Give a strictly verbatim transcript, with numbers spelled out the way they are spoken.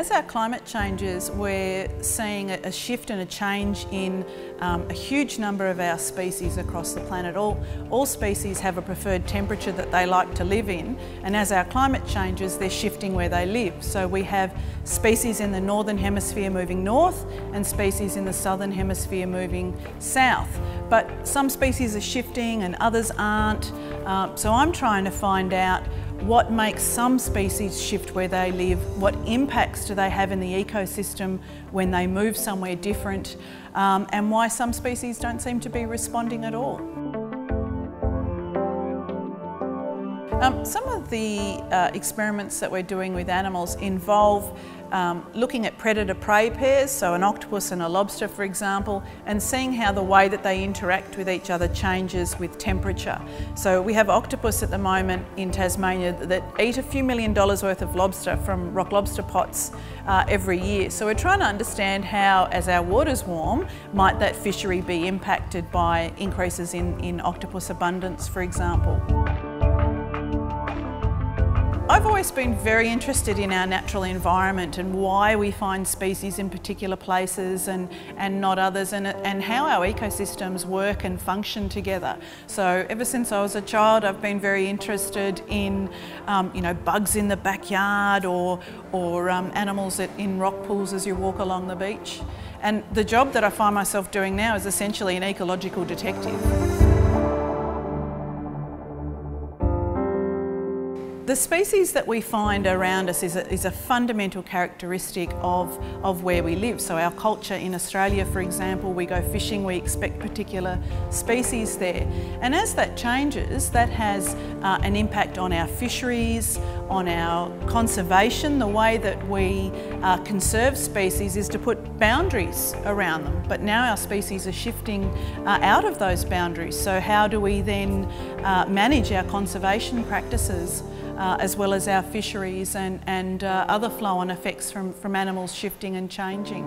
as our climate changes, we're seeing a shift and a change in um, a huge number of our species across the planet. All, all species have a preferred temperature that they like to live in, and as our climate changes, they're shifting where they live. So we have species in the northern hemisphere moving north and species in the southern hemisphere moving south. But some species are shifting and others aren't. Um, so I'm trying to find out what makes some species shift where they live, what impacts do they have in the ecosystem when they move somewhere different, um, and why some species don't seem to be responding at all. Um, some of the uh, experiments that we're doing with animals involve um, looking at predator-prey pairs, so an octopus and a lobster for example, and seeing how the way that they interact with each other changes with temperature. So we have octopus at the moment in Tasmania that eat a few million dollars worth of lobster from rock lobster pots uh, every year. So we're trying to understand how, as our waters warm, might that fishery be impacted by increases in, in octopus abundance, for example. I've always been very interested in our natural environment and why we find species in particular places and, and not others, and, and how our ecosystems work and function together. So ever since I was a child, I've been very interested in um, you know, bugs in the backyard or, or um, animals that, in rock pools as you walk along the beach. And the job that I find myself doing now is essentially an ecological detective. The species that we find around us is a, is a fundamental characteristic of, of where we live. So our culture in Australia, for example, we go fishing, we expect particular species there. And as that changes, that has uh, an impact on our fisheries, on our conservation. The way that we uh, conserve species is to put boundaries around them. But now our species are shifting uh, out of those boundaries. So how do we then uh, manage our conservation practices? Uh, as well as our fisheries and, and uh, other flow-on effects from, from animals shifting and changing.